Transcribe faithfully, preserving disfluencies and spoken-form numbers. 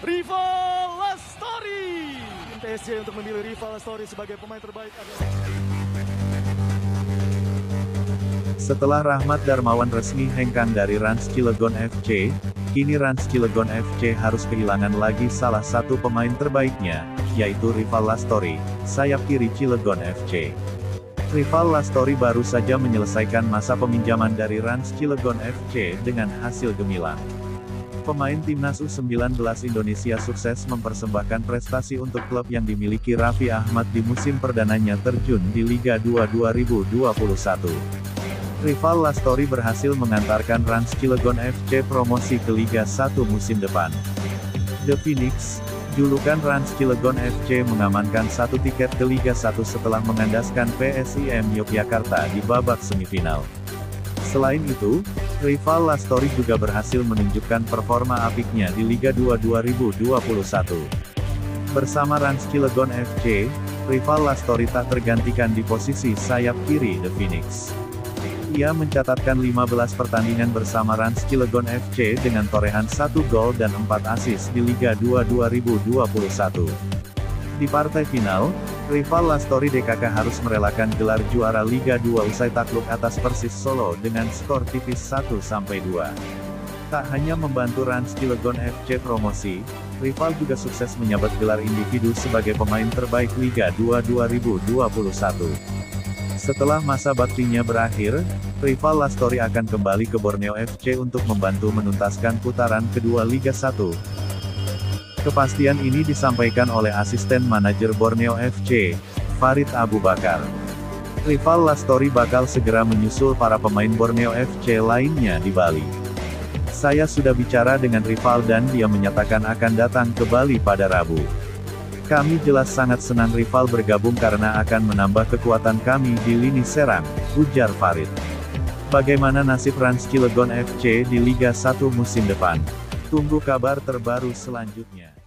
Rival Lastori. P S J untuk memilih Rival Lastori sebagai pemain terbaik adalah... Setelah Rahmat Darmawan resmi hengkang dari Rans Cilegon F C, kini Rans Cilegon F C harus kehilangan lagi salah satu pemain terbaiknya, yaitu Rival Lastori, sayap kiri Cilegon F C. Rival Lastori baru saja menyelesaikan masa peminjaman dari Rans Cilegon F C dengan hasil gemilang. Pemain timnas U sembilan belas Indonesia sukses mempersembahkan prestasi untuk klub yang dimiliki Raffi Ahmad di musim perdananya terjun di Liga dua dua ribu dua puluh satu. Rival Lastori berhasil mengantarkan Rans Cilegon F C promosi ke Liga satu musim depan. The Phoenix, julukan Rans Cilegon F C, mengamankan satu tiket ke Liga satu setelah mengandaskan P S I M Yogyakarta di babak semifinal. Selain itu, Rival Lastori juga berhasil menunjukkan performa apiknya di Liga dua dua ribu dua puluh satu. Bersama Rans Cilegon F C, Rival Lastori tak tergantikan di posisi sayap kiri The Phoenix. Ia mencatatkan lima belas pertandingan bersama Rans Cilegon F C dengan torehan satu gol dan empat assist di Liga dua dua ribu dua puluh satu. Di partai final, Rival Lastori D K K harus merelakan gelar juara Liga dua usai takluk atas Persis Solo dengan skor tipis satu sampai dua. Tak hanya membantu Rans Cilegon F C promosi, Rival juga sukses menyabet gelar individu sebagai pemain terbaik Liga dua dua ribu dua puluh satu. Setelah masa baktinya berakhir, Rival Lastori akan kembali ke Borneo F C untuk membantu menuntaskan putaran kedua Liga satu. Kepastian ini disampaikan oleh asisten manajer Borneo F C, Farid Abu Bakar. Rival Lastori bakal segera menyusul para pemain Borneo F C lainnya di Bali. Saya sudah bicara dengan Rival dan dia menyatakan akan datang ke Bali pada Rabu. Kami jelas sangat senang Rival bergabung karena akan menambah kekuatan kami di lini serang, ujar Farid. Bagaimana nasib Rans Cilegon F C di Liga satu musim depan? Tunggu kabar terbaru selanjutnya.